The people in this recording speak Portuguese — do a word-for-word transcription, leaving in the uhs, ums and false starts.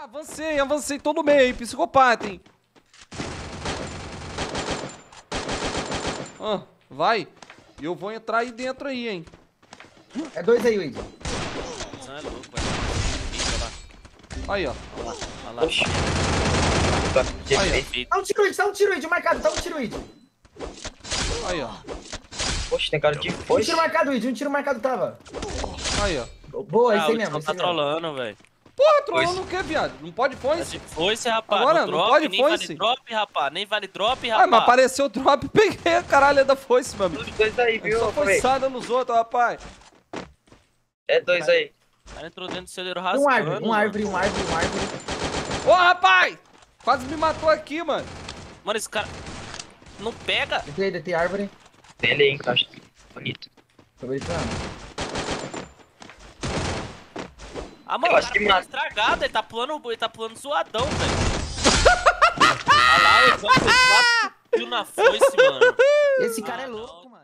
Ah, avancei, avancei todo meio, psicopata, hein? Ah, vai. Eu vou entrar aí dentro aí, hein? É dois aí, Wade. Não, é louco, velho. Aí, ó. Olha lá, olha lá. Oxi. Aí, dá um tiro, Wade, dá um tiro, Wade, marcado, dá um tiro, Wade. Aí, ó. Oxe, tem cara de foice. Um tiro marcado, Wade, um tiro marcado tava. Aí, ó. Boa, ah, isso aí mesmo. Não tá trolando, velho. Porra, trollando o que, viado? Não pode foice? Foice, rapaz. Agora, não, não pode foice? Nem vale drop, rapaz. Nem vale drop, rapaz. Ah, mas apareceu o drop, peguei a caralho da foice, meu amigo. Os dois aí, viu? Só foiçada nos outros, rapaz. É dois cara, aí. O cara entrou dentro do celeiro rasgando. Um árvore, um árvore, um árvore, um árvore. Ô, rapaz! Quase me matou aqui, mano. Mano, esse cara... Não pega. Detei, detei árvore. Tem ele aí, encaixa. Bonito. Tô brincando. Ah, mano, eu acho que tá estragado, ele tá pulando, ele tá pulando zoadão, velho. Olha lá, eu tô com quatro na foice, mano. Esse cara ah, é louco, não. mano.